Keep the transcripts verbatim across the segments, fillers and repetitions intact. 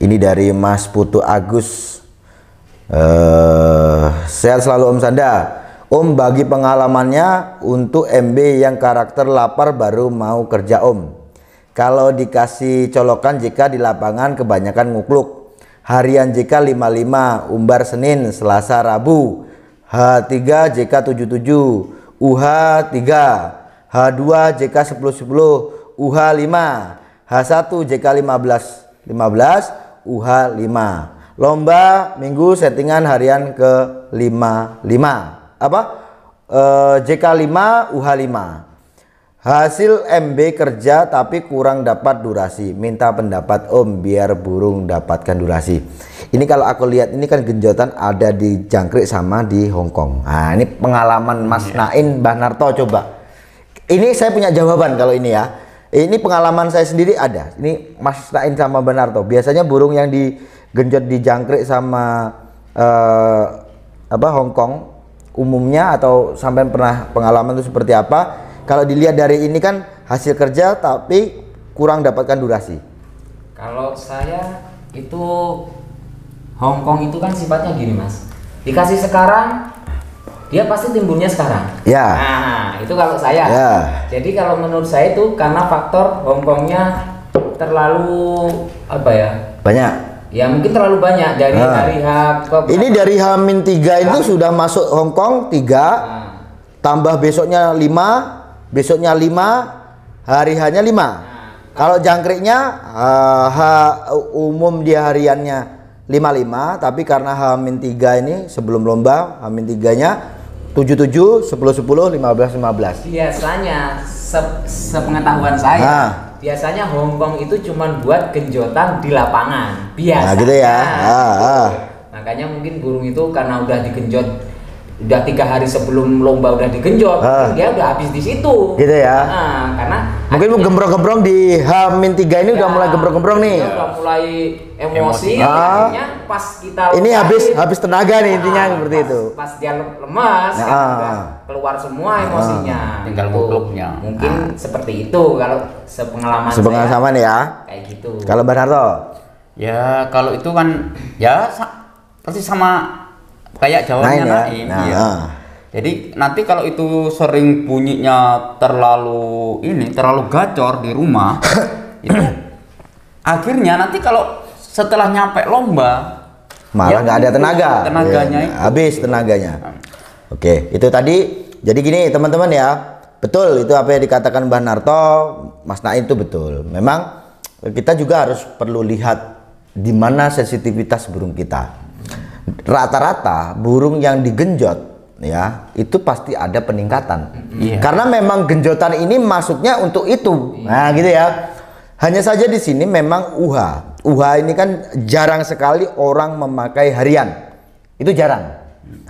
Ini dari Mas Putu Agus. Uh, sehat selalu Om Sanda. Om bagi pengalamannya untuk M B yang karakter lapar baru mau kerja Om. Kalau dikasih colokan jika di lapangan kebanyakan ngukluk. Harian jika lima puluh lima, umbar Senin, Selasa, Rabu. H tiga J K tujuh puluh tujuh, U H tiga, H dua J K sepuluh sepuluh, U H lima, H satu J K lima belas lima belas, U H lima. Lomba minggu settingan harian ke lima puluh lima. Apa? E, J K lima, U H lima. Hasil M B kerja tapi kurang dapat durasi. Minta pendapat Om biar burung dapatkan durasi. Ini kalau aku lihat ini kan genjotan ada di jangkrik sama di Hongkong. Nah, ini pengalaman Mas Na'in, Mbah Narto coba. Ini saya punya jawaban kalau ini ya. Ini pengalaman saya sendiri ada. Ini Mas Na'in sama Mbah Narto. Biasanya burung yang digenjot di jangkrik sama eh, apa Hongkong umumnya atau sampai pernah pengalaman itu seperti apa? Kalau dilihat dari ini kan hasil kerja tapi kurang dapatkan durasi. Kalau saya itu Hongkong itu kan sifatnya gini Mas, dikasih sekarang dia pasti timbulnya sekarang ya. Nah itu kalau saya ya. Jadi kalau menurut saya itu karena faktor Hongkongnya terlalu apa ya, banyak ya, mungkin terlalu banyak dari nah. Dari H ini apa? Dari H min tiga itu nah. Sudah masuk Hongkong tiga nah. Tambah besoknya lima, besoknya lima, hari hanya lima nah. Kalau jangkriknya uh, H umum dia hariannya lima puluh lima, tapi karena H min tiga ini sebelum lomba H min tiga nya tujuh puluh tujuh, sepuluh sepuluh, lima belas lima belas. Biasanya se sepengetahuan saya nah. Biasanya Hongkong itu cuman buat genjotan di lapangan. Biasanya nah, gitu ya. Ah, ah. Makanya mungkin burung itu karena udah digenjot udah tiga hari sebelum lomba udah digenjot ah. Dia udah habis di situ. Gitu ya. Nah, karena mungkin gembrong-gembrong di H min tiga ini ya, udah mulai gembrong-gembrong nih. Udah mulai emosi. Ah. Akhirnya pas kita ini habis habis tenaga nih nah, intinya seperti pas, itu. Pas dia lemas, nah, ya, keluar semua nah, emosinya. Tinggal mukluknya. Mungkin nah. Seperti itu kalau sepengalaman. Sepengalaman saya, ya. Kayak gitu. Kalau Bang Narto? Ya kalau itu kan ya sa persis sama kayak jawabannya Na'in. Na'in, ya. Na'in nah. Ya. Jadi nanti kalau itu sering bunyinya terlalu ini terlalu gacor di rumah itu akhirnya nanti kalau setelah nyampe lomba malah nggak ya, ada tenaga tenaganya ya, itu. Habis tenaganya oke okay. Itu tadi jadi gini teman-teman ya, betul itu apa yang dikatakan Mbah Narto, Mas Na'in itu betul. Memang kita juga harus perlu lihat di mana sensitivitas burung kita. Rata-rata burung yang digenjot ya itu pasti ada peningkatan yeah. Karena memang genjotan ini masuknya untuk itu yeah. Nah gitu ya, hanya saja di sini memang U H U H ini kan jarang sekali orang memakai harian, itu jarang,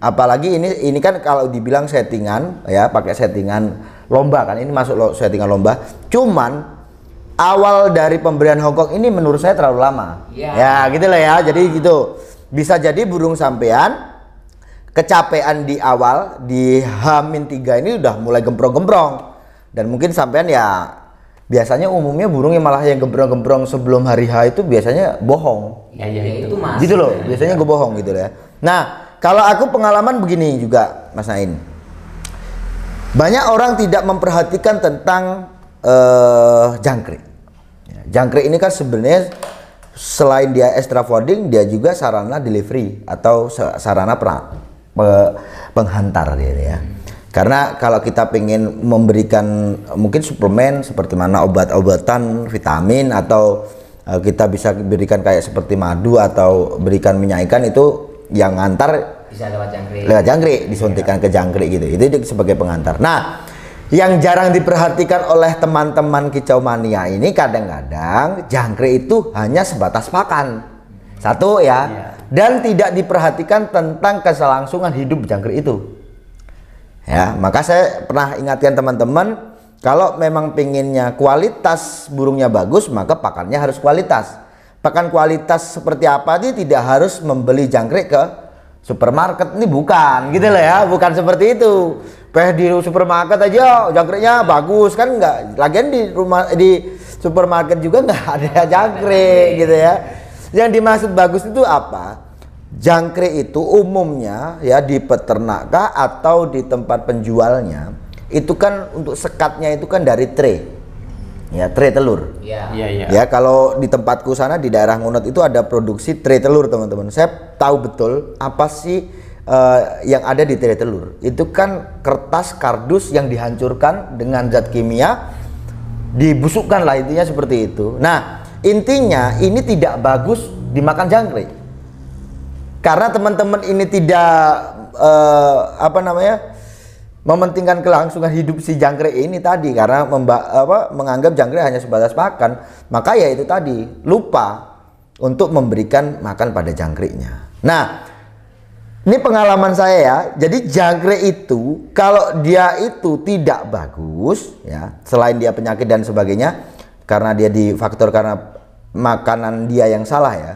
apalagi ini ini kan kalau dibilang settingan ya, pakai settingan lomba kan, ini masuk lo, settingan lomba. Cuman awal dari pemberian Hongkong ini menurut saya terlalu lama yeah. Ya gitu lah ya, jadi gitu bisa jadi burung sampean kecapean di awal di H min tiga ini udah mulai gemprong-gemprong, dan mungkin sampean ya biasanya umumnya burung yang malah yang gemprong-gemprong sebelum hari H itu biasanya bohong ya, ya itu Mas gitu loh ya, biasanya ya. Gue bohong gitu ya. Nah kalau aku pengalaman begini juga Mas Na'in, banyak orang tidak memperhatikan tentang uh, jangkrik. Jangkrik ini kan sebenarnya selain dia extra fooding dia juga sarana delivery atau sarana perang penghantar gitu ya. Karena kalau kita pengen memberikan mungkin suplemen seperti mana obat-obatan, vitamin, atau uh, kita bisa berikan kayak seperti madu atau berikan minyak ikan, itu yang ngantar bisa lewat jangkrik. Lewat jangkrik disuntikan ke jangkrik gitu. Itu sebagai pengantar. Nah, yang jarang diperhatikan oleh teman-teman kicau mania ini kadang-kadang jangkrik itu hanya sebatas pakan. Satu ya, ya, dan tidak diperhatikan tentang keselangsungan hidup jangkrik itu. Ya, maka saya pernah ingatkan teman-teman, kalau memang pinginnya kualitas burungnya bagus, maka pakannya harus kualitas. Pakan kualitas seperti apa sih? Tidak harus membeli jangkrik ke supermarket, ini bukan, gitu loh ya, bukan seperti itu. Peh di supermarket aja jangkriknya bagus kan enggak? Lagian di rumah di supermarket juga nggak ada jangkrik, gitu ya. Yang dimaksud bagus itu apa? Jangkrik itu umumnya ya di peternak kah atau di tempat penjualnya itu kan untuk sekatnya itu kan dari tray, ya tray telur. Ya, ya, ya. Ya kalau di tempatku sana di daerah Ngunut itu ada produksi tray telur teman-teman. Saya tahu betul apa sih uh, yang ada di tray telur. Itu kan kertas kardus yang dihancurkan dengan zat kimia, dibusukkan lah intinya seperti itu. Nah intinya ini tidak bagus dimakan jangkrik. Karena teman-teman ini tidak uh, apa namanya mementingkan kelangsungan hidup si jangkrik ini tadi, karena memba apa, menganggap jangkrik hanya sebatas makan, maka ya itu tadi lupa untuk memberikan makan pada jangkriknya. Nah, ini pengalaman saya ya. Jadi jangkrik itu kalau dia itu tidak bagus ya, selain dia penyakit dan sebagainya, karena dia di faktor karena makanan dia yang salah ya.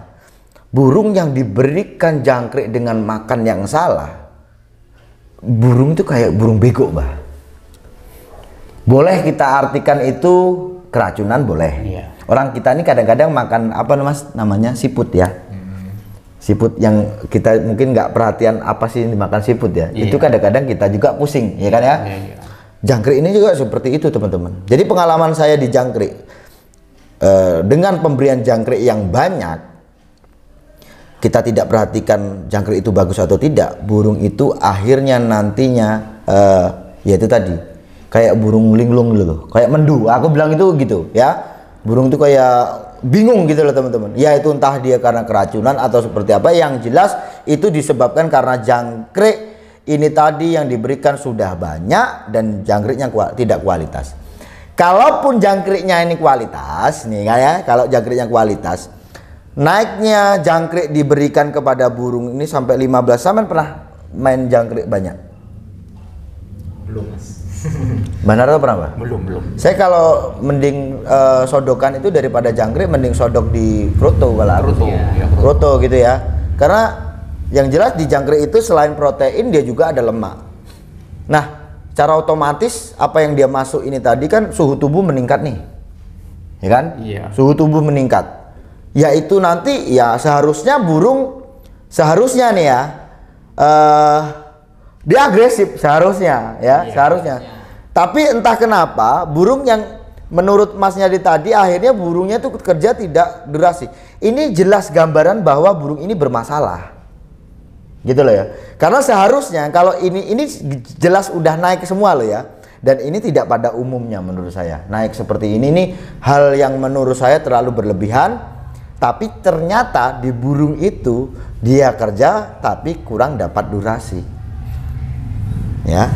Burung yang diberikan jangkrik dengan makan yang salah, burung itu kayak burung bego, Mbah. Boleh kita artikan itu keracunan, boleh. Iya. Orang kita ini kadang-kadang makan apa mas namanya siput ya, hmm. siput yang kita mungkin nggak perhatian apa sih dimakan siput ya. Iya. Itu kadang-kadang kita juga pusing, ya kan ya. Iya, iya. Jangkrik ini juga seperti itu teman-teman. Jadi pengalaman saya di jangkrik uh, dengan pemberian jangkrik yang banyak. Kita tidak perhatikan jangkrik itu bagus atau tidak, burung itu akhirnya nantinya uh, ya itu tadi kayak burung linglung loh, kayak mendu. Aku bilang itu gitu ya, burung itu kayak bingung gitu loh teman-teman. Ya itu entah dia karena keracunan atau seperti apa. Yang jelas itu disebabkan karena jangkrik ini tadi yang diberikan sudah banyak dan jangkriknya tidak kualitas. Kalaupun jangkriknya ini kualitas, nih ya, kalau jangkriknya kualitas. Naiknya jangkrik diberikan kepada burung ini sampai lima belas. Sampai pernah main jangkrik banyak? Belum mas. Bang Narto pernah Pak? Belum, belum. Saya kalau mending uh, sodokan itu daripada jangkrik, mending sodok di kroto kalau kroto, ya. Kroto gitu ya. Karena yang jelas di jangkrik itu selain protein dia juga ada lemak. Nah cara otomatis apa yang dia masuk ini tadi kan suhu tubuh meningkat nih, ya kan? Iya. Suhu tubuh meningkat. Yaitu nanti ya seharusnya burung seharusnya nih ya uh, dia agresif seharusnya ya, iya, seharusnya iya. Tapi entah kenapa burung yang menurut Mas Yadi tadi akhirnya burungnya tuh kerja tidak durasi. Ini jelas gambaran bahwa burung ini bermasalah gitu loh ya, karena seharusnya kalau ini ini jelas udah naik semua loh ya. Dan ini tidak pada umumnya menurut saya naik seperti ini. Ini hal yang menurut saya terlalu berlebihan. Tapi ternyata di burung itu dia kerja tapi kurang dapat durasi. Ya.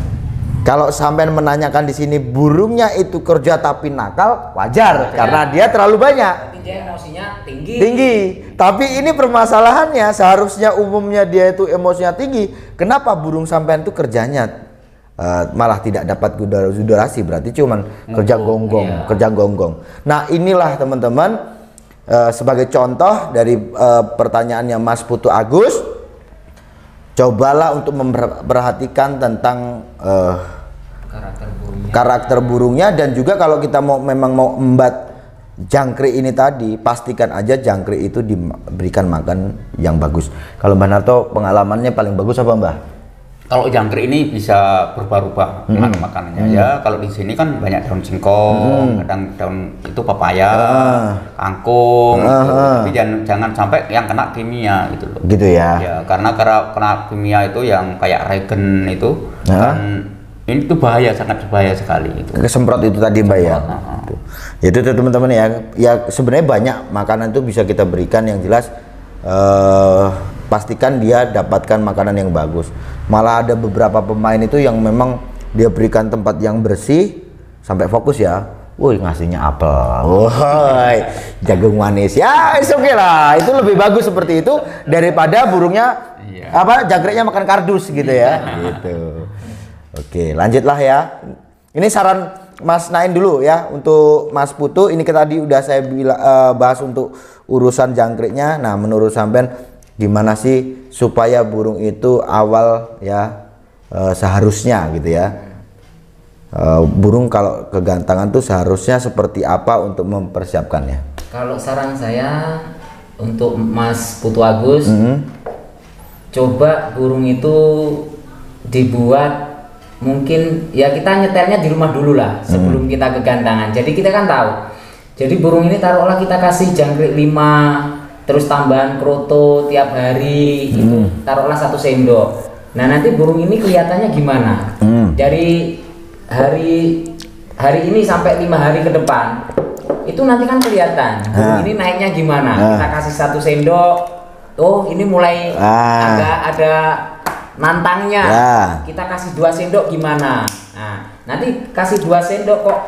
Kalau sampai menanyakan di sini burungnya itu kerja tapi nakal, wajar ya, karena ya. Dia terlalu banyak. Dia emosinya tinggi. Tinggi. Tapi ini permasalahannya seharusnya umumnya dia itu emosinya tinggi. Kenapa burung sampean itu kerjanya Uh, malah tidak dapat durasi? Berarti cuman Mumpul, kerja gonggong, iya. kerja gonggong. Nah, inilah teman-teman Uh, sebagai contoh dari uh, pertanyaannya Mas Putu Agus, cobalah untuk memperhatikan tentang uh, karakter burungnya. karakter burungnya dan juga kalau kita mau memang mau embat jangkrik ini tadi, pastikan aja jangkrik itu diberikan makan yang bagus. Kalau Mbak Narto pengalamannya paling bagus apa Mbak? Kalau jangkrik ini bisa berubah-ubah hmm. makan makanannya hmm. ya. Kalau di sini kan banyak daun singkong, hmm. kadang daun itu papaya, ah. kangkung. Ah. Gitu. Tapi jangan, jangan sampai yang kena kimia gitu loh. Gitu ya. Ya karena karena kena kimia itu yang kayak regen itu, ah. kan, ini tuh bahaya, sangat bahaya sekali. Itu. Kesemprot itu tadi Mbak ya. Ah. Itu teman-teman ya. Ya sebenarnya banyak makanan itu bisa kita berikan yang jelas. Uh, pastikan dia dapatkan makanan yang bagus. Malah ada beberapa pemain itu yang memang dia berikan tempat yang bersih sampai fokus ya. Woi ngasihnya apel, woi jagung manis ya, oke okay lah. Itu lebih bagus seperti itu daripada burungnya iya. apa jangkriknya makan kardus gitu ya. Gitu. Oke lanjutlah ya. Ini saran Mas Na'in dulu ya untuk Mas Putu. Ini tadi udah saya bila, uh, bahas untuk urusan jangkriknya. Nah menurut sampean gimana sih supaya burung itu awal ya e, seharusnya gitu ya e, burung kalau kegantangan tuh seharusnya seperti apa untuk mempersiapkannya? Kalau saran saya untuk Mas Putu Agus, mm-hmm. coba burung itu dibuat mungkin ya kita nyetelnya di rumah dulu lah sebelum mm-hmm. kita ke gantangan. Jadi kita kan tahu. Jadi burung ini taruhlah kita kasih jangkrik lima, terus tambahan kroto tiap hari, mm-hmm. itu taruhlah satu sendok. Nah nanti burung ini kelihatannya gimana? Mm-hmm. Dari hari hari ini sampai lima hari ke depan itu nanti kan kelihatan burung ini naiknya gimana. Ha. Kita kasih satu sendok, oh ini mulai ha. agak ada nantangnya. Ha. Kita kasih dua sendok gimana? Nah nanti kasih dua sendok kok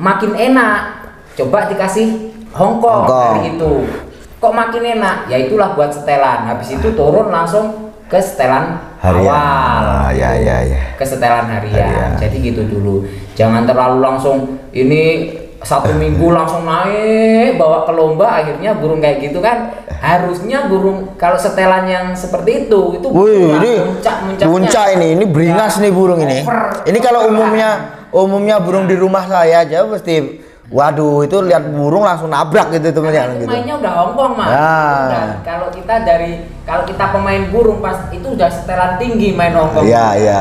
makin enak. Coba dikasih hongkong hari itu kok makin enak. Ya itulah buat setelan. Habis itu turun langsung ke setelan harian. Awal ah, ya, ya, ya. Ke setelan harian. harian. Jadi gitu dulu. Jangan terlalu langsung ini satu minggu langsung naik bawa ke lomba akhirnya burung kayak gitu kan. Harusnya burung kalau setelan yang seperti itu itu wih, ini muncak-muncaknya. Muncak ini, ini beringas ya, nih burung ini. Over, ini over kalau umumnya umumnya burung di rumah saya aja pasti waduh itu lihat burung langsung nabrak gitu teman-teman. Gitu. Mainnya udah hongkong mah. Nah. Kalau kita dari kalau kita pemain burung pas itu udah setelan tinggi main hongkong. Iya iya.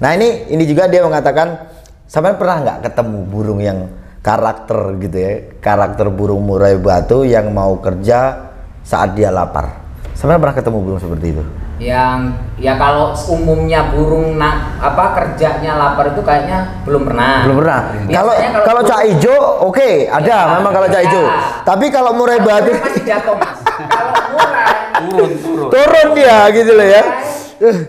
Nah ini ini juga dia mengatakan sampean pernah nggak ketemu burung yang karakter gitu ya karakter burung murai batu yang mau kerja saat dia lapar. Sampean pernah ketemu burung seperti itu? Yang ya kalau umumnya burung nak apa kerjanya lapar itu kayaknya belum pernah. Belum pernah. Kalau kalau cah ijo oke, okay, ada ya, memang kalau cah ijo. Ya. Tapi kalau murai batu masih jatuh, Mas. Kalau murai turun, turun. Turun dia gitu loh ya.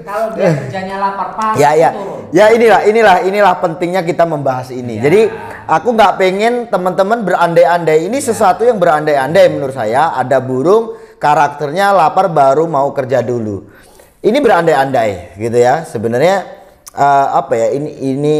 Kalau dia kerjanya lapar pasti ya, ya. turun. Ya inilah inilah inilah pentingnya kita membahas ini. Ya. Jadi aku nggak pengen teman-teman berandai-andai. Ini ya. sesuatu yang berandai-andai menurut saya. Ada burung karakternya lapar baru mau kerja dulu. Ini berandai-andai gitu ya. Sebenarnya uh, apa ya ini ini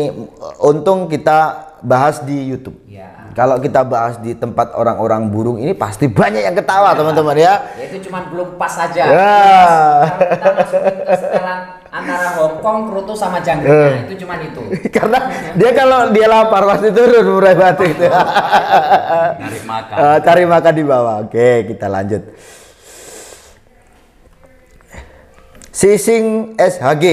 untung kita bahas di YouTube. Ya. Kalau kita bahas di tempat orang-orang burung ini pasti banyak yang ketawa teman-teman ya. Ya itu cuma belum pas aja. Ya. Jadi, kita masukin ke setelan antara hongkong, kroto sama jangkriknya. Uh. Itu cuma itu. Karena dia kalau dia lapar pasti turun murai batu itu. Cari makan. Uh, cari makan di bawah. Oke, kita lanjut. Sising S H G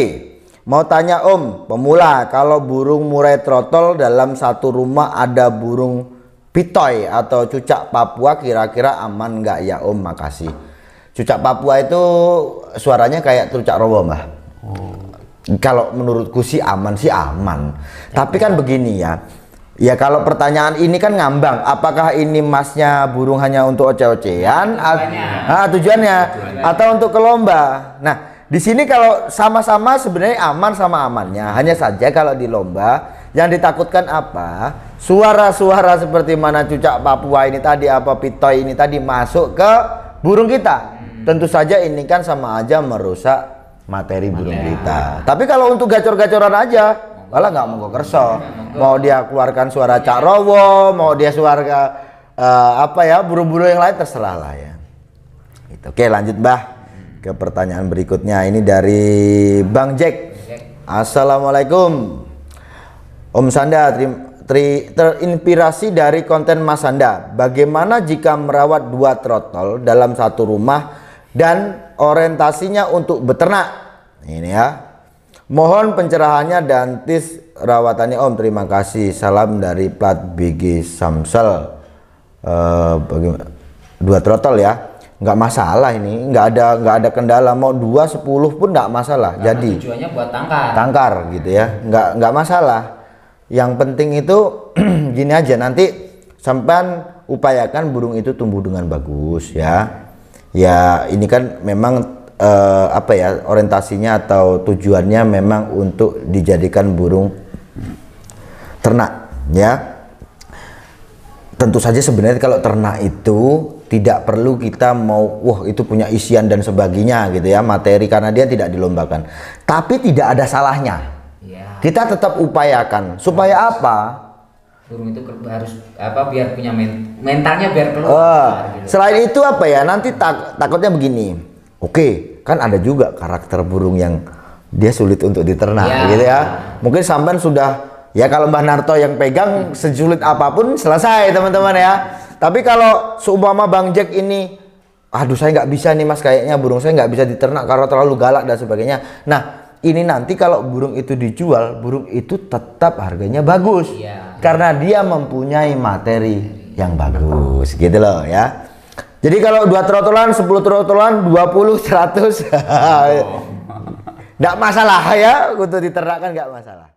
mau tanya Om, pemula kalau burung murai trotol dalam satu rumah ada burung pitoy atau cucak Papua kira-kira aman nggak ya Om? Makasih. Cucak Papua itu suaranya kayak cucak roboh Mbah. Oh. Kalau menurutku sih aman sih aman. Ya, tapi kan ya. begini ya. Ya kalau pertanyaan ini kan ngambang, apakah ini masnya burung hanya untuk oce-ocean? Tujuannya. Nah, tujuannya atau untuk ke lomba? Nah. Di sini kalau sama-sama sebenarnya aman sama amannya, hanya saja kalau di lomba yang ditakutkan apa? Suara-suara seperti mana cucak Papua ini tadi, apa pitoy ini tadi masuk ke burung kita. Hmm. Tentu saja ini kan sama aja merusak materi burung ya. kita. Tapi kalau untuk gacor-gacoran aja, malah nggak mau kerso. Mau dia keluarkan suara cak roboh, mau dia suara uh, apa ya burung-burung yang lain terserah lah ya. Gitu. Oke lanjut Mbah. Ke pertanyaan berikutnya ini dari Bang Jack. Assalamualaikum Om Sanda, tri, tri, terinspirasi dari konten Mas Sanda. Bagaimana jika merawat dua trotol dalam satu rumah dan orientasinya untuk beternak? Ini ya. Mohon pencerahannya dan tips rawatannya Om. Terima kasih. Salam dari Plat B G Samsel. Uh, bagaimana? Dua trotol ya. Nggak masalah ini, nggak ada nggak ada kendala mau dua sepuluh pun nggak masalah. Karena jadi tujuannya buat tangkar. Tangkar gitu ya, nggak nggak masalah. Yang penting itu gini aja nanti sampean upayakan burung itu tumbuh dengan bagus ya. Ya ini kan memang eh, apa ya orientasinya atau tujuannya memang untuk dijadikan burung ternak ya. Tentu saja sebenarnya kalau ternak itu tidak perlu kita mau wah itu punya isian dan sebagainya gitu ya materi karena dia tidak dilombakan. Tapi tidak ada salahnya. Ya. Kita tetap upayakan supaya harus, apa? Burung itu harus apa biar punya men mentalnya biar keluar. Uh, gitu. Selain itu apa ya nanti tak, takutnya begini. Oke, kan ada juga karakter burung yang dia sulit untuk diternak ya. gitu ya. Mungkin sampean sudah ya kalau Mbah Narto yang pegang hmm. sesulit apapun selesai teman-teman ya. Tapi kalau seumpama Bang Jack ini aduh saya nggak bisa nih mas, kayaknya burung saya nggak bisa diternak karena terlalu galak dan sebagainya. Nah ini nanti kalau burung itu dijual, burung itu tetap harganya bagus ya, karena dia mempunyai materi yang bagus gitu loh ya. Jadi kalau dua trotolan, sepuluh trotolan, dua puluh, seratus, oh. Nggak masalah ya, untuk diternakan nggak masalah.